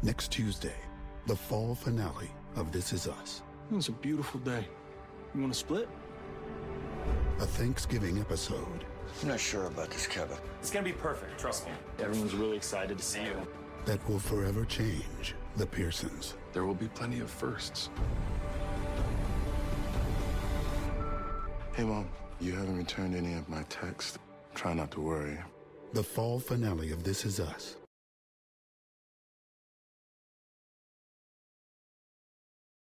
Next Tuesday, the fall finale of This Is Us. It's a beautiful day. You want to split? A Thanksgiving episode. I'm not sure about this, Kevin. It's going to be perfect, trust me. Everyone's really excited to see you. That will forever change the Pearsons. There will be plenty of firsts. Hey, Mom, you haven't returned any of my texts. Try not to worry. The fall finale of This Is Us.